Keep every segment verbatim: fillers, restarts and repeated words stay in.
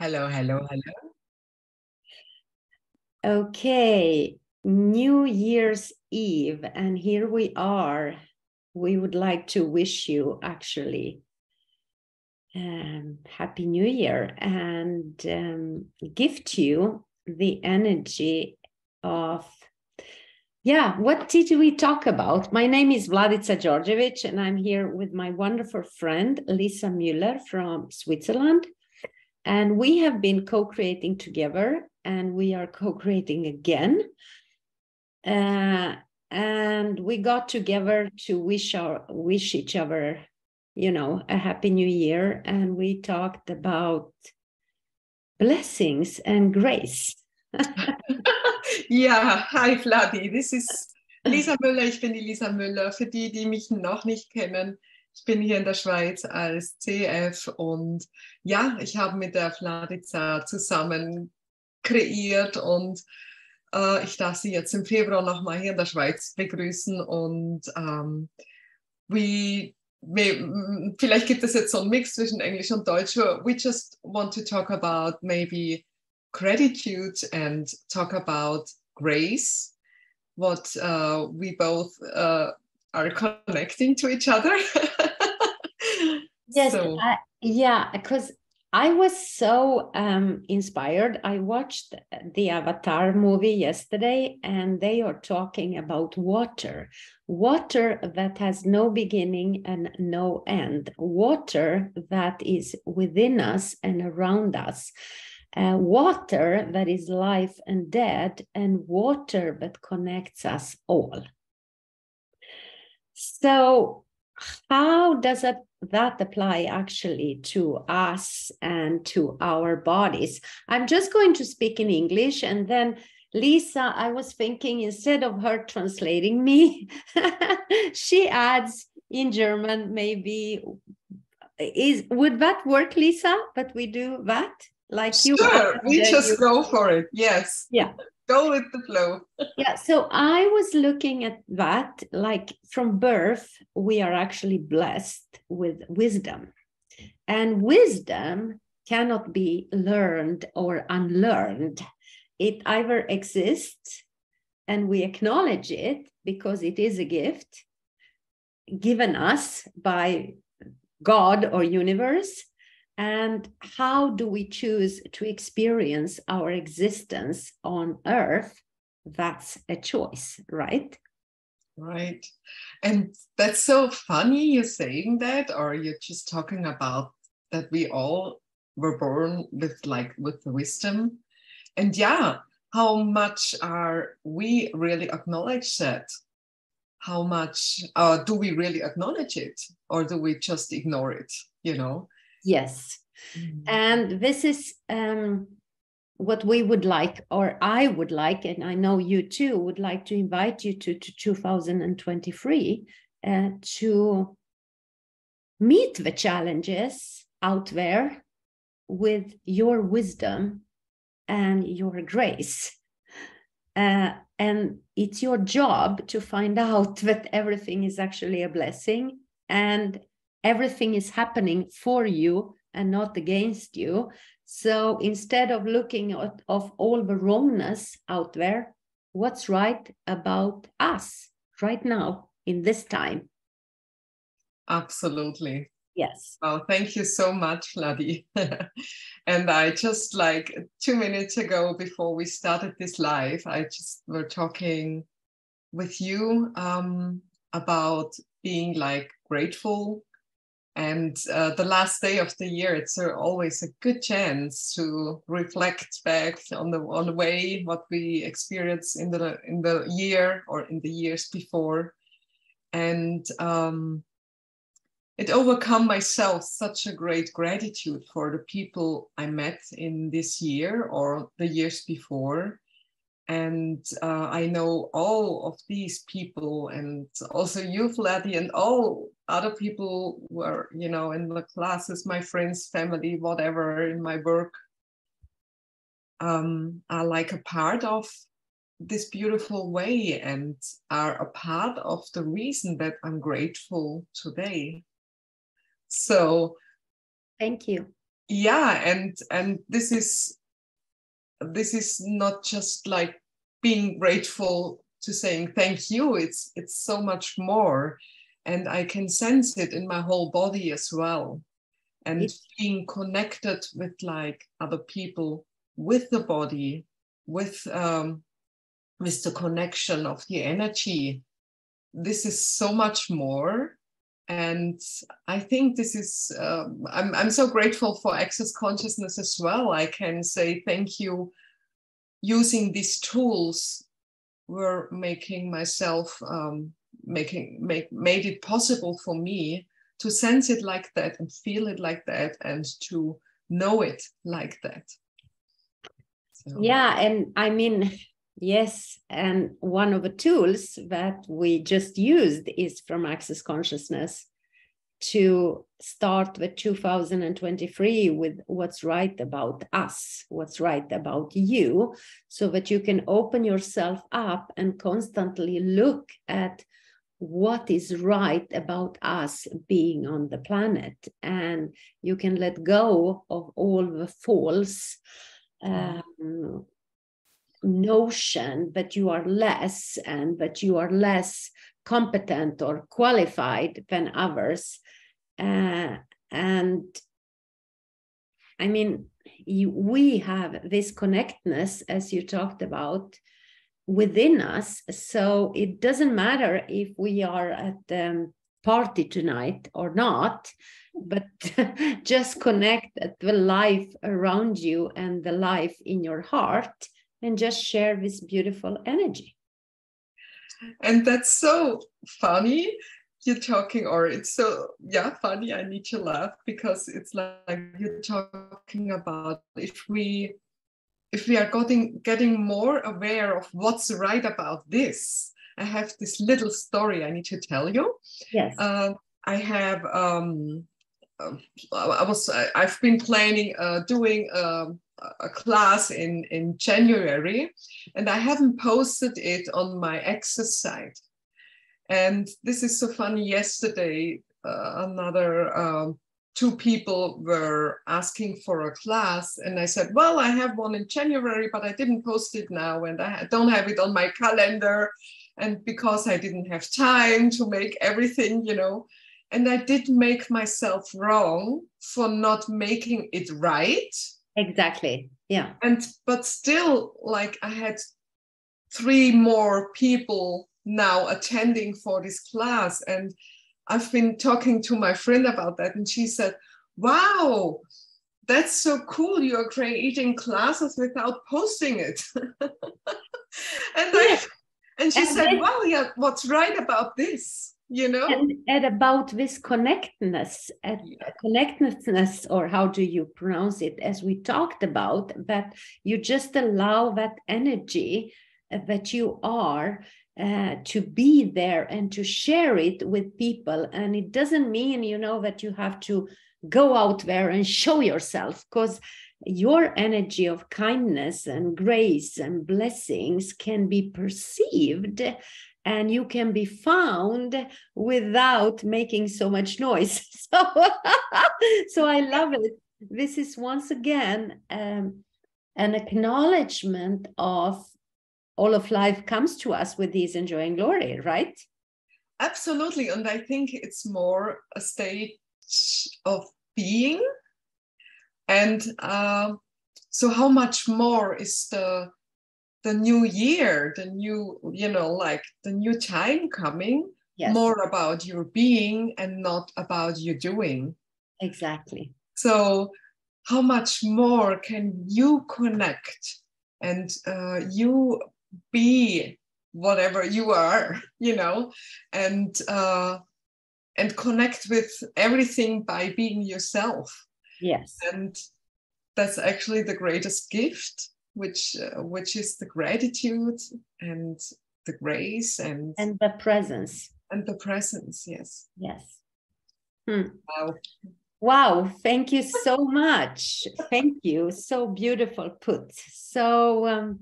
Hello, hello, hello. Okay, New Year's Eve, and here we are. We would like to wish you actually um, Happy New Year and um, gift you the energy of, yeah, what did we talk about? My name is Vladica Djordjevic, and I'm here with my wonderful friend, Lisa Müller from Switzerland. And we have been co-creating together, and we are co-creating again. Uh, and we got together to wish our wish each other, you know, a happy new year. And we talked about blessings and grace. Ja, hi Vladi, this is Lisa Müller. Ich bin die Lisa Müller. Für die, die mich noch nicht kennen. Ich bin hier in der Schweiz als C F und ja, ich habe mit der Vladica zusammen kreiert und äh, ich darf sie jetzt im Februar nochmal hier in der Schweiz begrüßen und ähm, we, we, vielleicht gibt es jetzt so einen Mix zwischen Englisch und Deutsch. We just want to talk about maybe gratitude and talk about grace, what uh, we both uh, are connecting to each other. Yes, so. uh, yeah, because I was so um, inspired. I watched the Avatar movie yesterday, and they are talking about water, water that has no beginning and no end, water that is within us and around us, uh, water that is life and death, and water that connects us all. So how does that, that apply actually to us and to our bodies? I'm just going to speak in English, and then Lisa, I was thinking, instead of her translating me, she adds in German maybe. Is, would that work, Lisa? But we do that? Like you. Sure, we just you... go for it, yes. Yeah. Go with the flow. Yeah, so I was looking at that, like from birth, we are actually blessed with wisdom. And wisdom cannot be learned or unlearned. It either exists and we acknowledge it because it is a gift given us by God or universe. And how do we choose to experience our existence on Earth? That's a choice, right? Right. And that's so funny you're saying that, or you're just talking about that we all were born with like with the wisdom. And yeah, how much are we really acknowledge that? How much uh, do we really acknowledge it, or do we just ignore it, you know? Yes. Mm-hmm. And this is um, what we would like, or I would like, and I know you too would like to invite you to, to two thousand twenty-three uh, to meet the challenges out there with your wisdom and your grace. Uh, and it's your job to find out that everything is actually a blessing and everything is happening for you and not against you. So instead of looking at of all the wrongness out there, what's right about us right now in this time? Absolutely. Yes. Well, thank you so much, Vladi. And I just like two minutes ago, before we started this live, I just were talking with you um, about being like grateful. And uh, the last day of the year, it's always a good chance to reflect back on the on the way what we experienced in the in the year or in the years before, and um, it overcome myself such a great gratitude for the people I met in this year or the years before. And uh, I know all of these people, and also you, Vladi, and all other people were, you know, in the classes, my friends, family, whatever, in my work, um, are like a part of this beautiful way and are a part of the reason that I'm grateful today. So, thank you. yeah, and and this is this is not just like being grateful to saying thank you. It's it's so much more, and I can sense it in my whole body as well. And yes. Being connected with like other people, with the body, with um, with the connection of the energy. This is so much more. And I think this is, um, I'm, I'm so grateful for Access Consciousness as well. I can say thank you. Using these tools, we're making myself, um, making make, made it possible for me to sense it like that and feel it like that and to know it like that. So. Yeah, and I mean, yes, and one of the tools that we just used is from Access Consciousness to start the two thousand twenty-three with what's right about us, what's right about you, so that you can open yourself up and constantly look at what is right about us being on the planet. And you can let go of all the false um, notion that you are less and that you are less competent or qualified than others. Uh, and I mean, you, we have this connectedness, as you talked about, within us. So it doesn't matter if we are at the party tonight or not, but just connect at the life around you and the life in your heart, and just share this beautiful energy. And that's so funny, you're talking, or it's so, yeah, funny, I need to laugh, because it's like you're talking about if we, if we are getting, getting more aware of what's right about this. I have this little story I need to tell you. Yes. Uh, I have, um, I was, I've been planning, uh, doing, um, a class in, in January, and I haven't posted it on my Access site. And this is so funny, yesterday, uh, another um, two people were asking for a class, and I said, well, I have one in January, but I didn't post it now, and I don't have it on my calendar, and because I didn't have time to make everything, you know, and I did make myself wrong for not making it right. Exactly. Yeah. And but still, like I had three more people now attending for this class, and I've been talking to my friend about that, and she said, "Wow, that's so cool! You're creating classes without posting it." and I and she and said, then, "Well, yeah, what's right about this?" You know, and, and about this connectedness, at yeah. connectedness, or how do you pronounce it, as we talked about, that you just allow that energy that you are uh, to be there and to share it with people. And it doesn't mean, you know, that you have to go out there and show yourself, because your energy of kindness and grace and blessings can be perceived. And you can be found without making so much noise. So, so I love it. This is once again um, an acknowledgement of all of life comes to us with ease and joy and glory, right? Absolutely. And I think it's more a state of being. And uh, so how much more is the the new year, the new, you know, like the new time coming, yes. More about your being and not about your doing. Exactly. So how much more can you connect and uh, you be whatever you are, you know, and, uh, and connect with everything by being yourself. Yes. And that's actually the greatest gift. Which uh, which is the gratitude and the grace and and the presence and the presence. Yes. Yes. Hmm. Wow. Wow. Thank you so much. Thank you. So beautiful put. So um,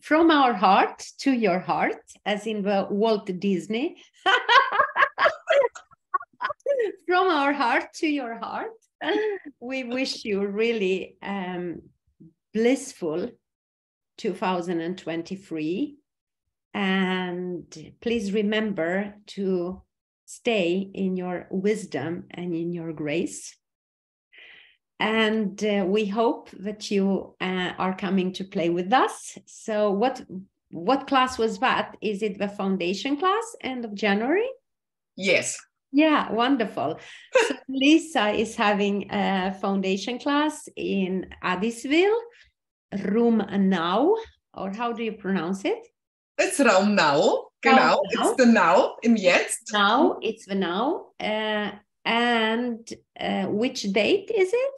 from our heart to your heart, as in the Walt Disney. from our heart to your heart. We wish you really um, blissful two thousand twenty-three. And please remember to stay in your wisdom and in your grace. And uh, we hope that you uh, are coming to play with us. So what what class was that? Is it the foundation class, end of January? Yes. Yeah, wonderful. So Lisa is having a foundation class in Adliswil, Room Now, or how do you pronounce it? It's Raum Now. Genau, it's the now, im Jetzt. Now, it's the now. Uh, and uh, which date is it?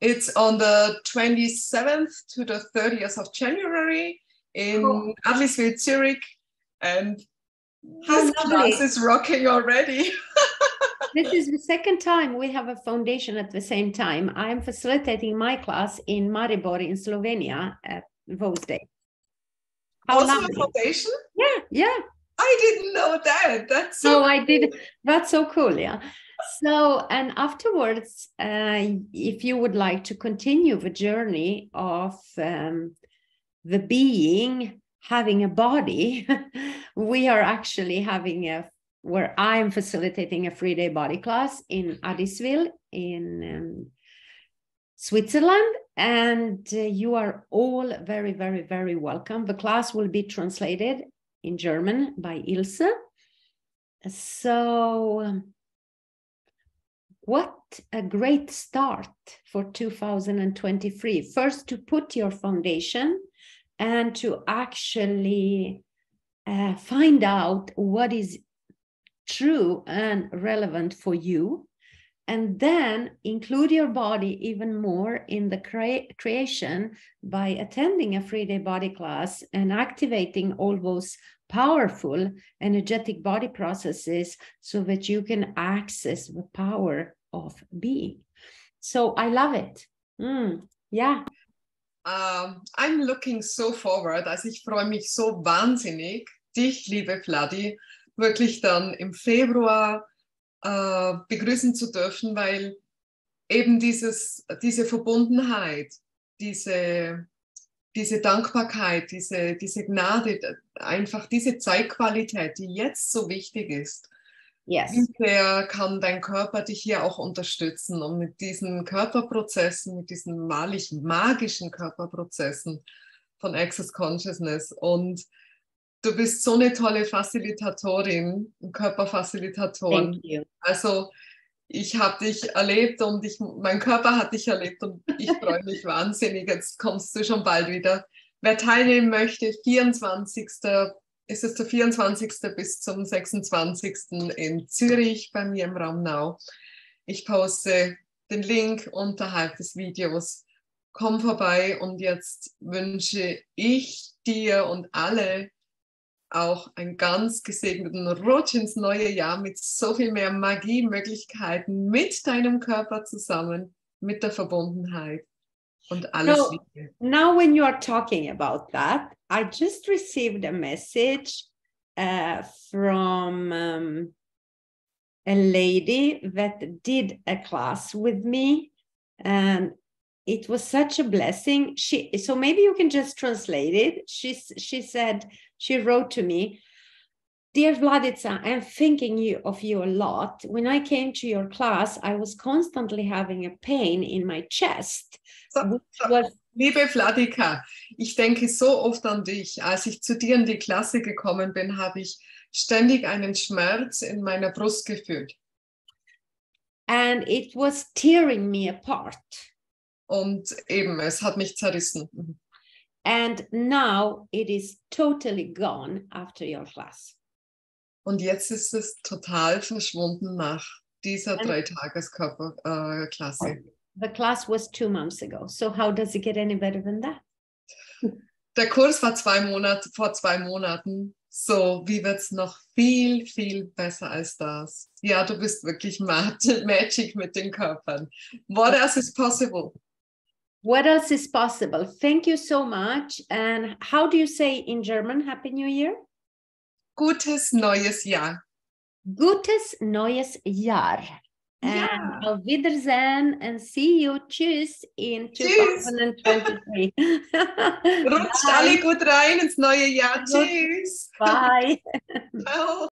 It's on the twenty-seventh to the thirtieth of January in oh. Adliswil, Zurich. And how this lovely. Class is rocking already. This is the second time we have a foundation at the same time. I'm facilitating my class in Maribor in Slovenia at those days. How also lovely. A foundation? Yeah, yeah. I didn't know that. That's so. No, I did. That's so cool. Yeah. So, and afterwards, uh, if you would like to continue the journey of um, the being having a body, we are actually having a where I'm facilitating a three-day body class in Adliswil in um, Switzerland. And uh, you are all very, very, very welcome. The class will be translated in German by Ilse. So um, what a great start for two thousand twenty-three. First, to put your foundation and to actually uh, find out what is true and relevant for you. And then include your body even more in the cre- creation by attending a three-day body class and activating all those powerful energetic body processes so that you can access the power of being. So I love it. Mm, yeah. Um, I'm looking so forward. Also ich freue mich so wahnsinnig, dich, liebe Vladi, wirklich dann im Februar begrüßen zu dürfen, weil eben dieses, diese Verbundenheit, diese, diese Dankbarkeit, diese, diese Gnade, einfach diese Zeitqualität, die jetzt so wichtig ist. Yes. Wie sehr kann dein Körper dich hier auch unterstützen, um mit diesen Körperprozessen, mit diesen wahrlich magischen Körperprozessen von Access Consciousness. Und du bist so eine tolle Facilitatorin, Körperfacilitatorin. Thank you. Also ich habe dich erlebt und ich, mein Körper hat dich erlebt und ich freue mich wahnsinnig. Jetzt kommst du schon bald wieder. Wer teilnehmen möchte, vierundzwanzigsten ist es der vierundzwanzigsten bis zum sechsundzwanzigsten in Zürich bei mir im Raum Now. Ich poste den Link unterhalb des Videos. Komm vorbei und jetzt wünsche ich dir und alle auch einen ganz gesegneten Rutsch ins neue Jahr mit so viel mehr Magie, Möglichkeiten mit deinem Körper zusammen, mit der Verbundenheit und alles. So, now when you are talking about that, I just received a message uh, from um, a lady that did a class with me and it was such a blessing. She, so maybe you can just translate it. She, she said, she wrote to me, "Dear Vladica, I'm thinking you, of you a lot. When I came to your class, I was constantly having a pain in my chest." So, was... Liebe Vladica, ich denke so oft an dich. Als ich zu dir in die Klasse gekommen bin, habe ich ständig einen Schmerz in meiner Brust gefühlt. And it was tearing me apart. Und eben, es hat mich zerrissen. And now it is totally gone after your class. Und jetzt ist es total verschwunden nach dieser Drei-Tages-Körper-Klasse. Uh, the class was two months ago. So how does it get any better than that? Der Kurs war zwei Monate, vor zwei Monaten. So, wie wird es noch viel, viel besser als das? Ja, du bist wirklich magic mit den Körpern. What else is possible? What else is possible? Thank you so much. And how do you say in German, Happy New Year? Gutes neues Jahr. Gutes neues Jahr. Yeah. And auf Wiedersehen and see you. Tschüss in twenty twenty-three. Rutscht alle gut rein ins neue Jahr. Tschüss. Bye. Ciao.